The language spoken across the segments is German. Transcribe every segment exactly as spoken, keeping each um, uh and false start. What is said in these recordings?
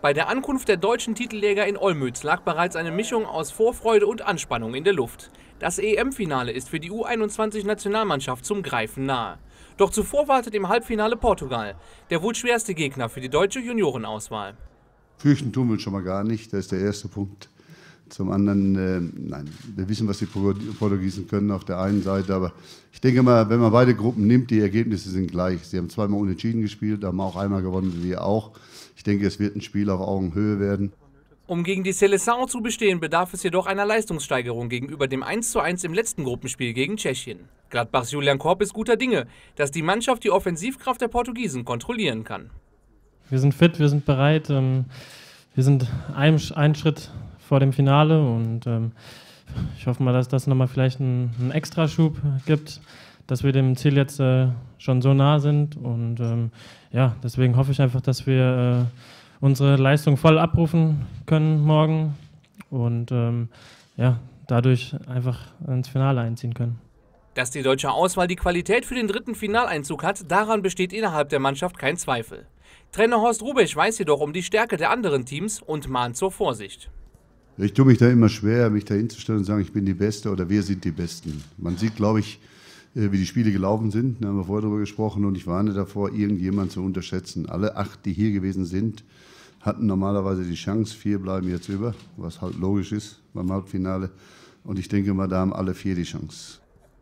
Bei der Ankunft der deutschen Titeljäger in Olmütz lag bereits eine Mischung aus Vorfreude und Anspannung in der Luft. Das E M-Finale ist für die U einundzwanzig-Nationalmannschaft zum Greifen nahe. Doch zuvor wartet im Halbfinale Portugal, der wohl schwerste Gegner für die deutsche Juniorenauswahl. Fürchten tun wir schon mal gar nicht, das ist der erste Punkt. Zum anderen, äh, nein, wir wissen, was die Portugiesen können auf der einen Seite, aber ich denke mal, wenn man beide Gruppen nimmt, die Ergebnisse sind gleich. Sie haben zweimal unentschieden gespielt, haben auch einmal gewonnen, wie wir auch. Ich denke, es wird ein Spiel auf Augenhöhe werden. Um gegen die Seleção zu bestehen, bedarf es jedoch einer Leistungssteigerung gegenüber dem eins zu eins im letzten Gruppenspiel gegen Tschechien. Gladbachs Julian Korb ist guter Dinge, dass die Mannschaft die Offensivkraft der Portugiesen kontrollieren kann. Wir sind fit, wir sind bereit, ähm, wir sind ein, ein Schritt vor dem Finale und ähm, ich hoffe mal, dass das nochmal vielleicht einen, einen Extraschub gibt, dass wir dem Ziel jetzt äh, schon so nah sind und ähm, ja, deswegen hoffe ich einfach, dass wir äh, unsere Leistung voll abrufen können morgen und ähm, ja, dadurch einfach ins Finale einziehen können. Dass die deutsche Auswahl die Qualität für den dritten Finaleinzug hat, daran besteht innerhalb der Mannschaft kein Zweifel. Trainer Horst Rubisch weiß jedoch um die Stärke der anderen Teams und mahnt zur Vorsicht. Ich tue mich da immer schwer, mich da hinzustellen und zu sagen, ich bin die Beste oder wir sind die Besten. Man sieht, glaube ich, wie die Spiele gelaufen sind, da haben wir vorher darüber gesprochen und ich warne davor, irgendjemanden zu unterschätzen. Alle acht, die hier gewesen sind, hatten normalerweise die Chance, vier bleiben jetzt über, was halt logisch ist beim Halbfinale und ich denke mal, da haben alle vier die Chance.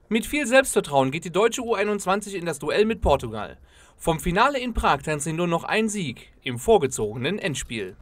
Mit viel Selbstvertrauen geht die deutsche U einundzwanzig in das Duell mit Portugal. Vom Finale in Prag tanzt nur noch ein Sieg im vorgezogenen Endspiel.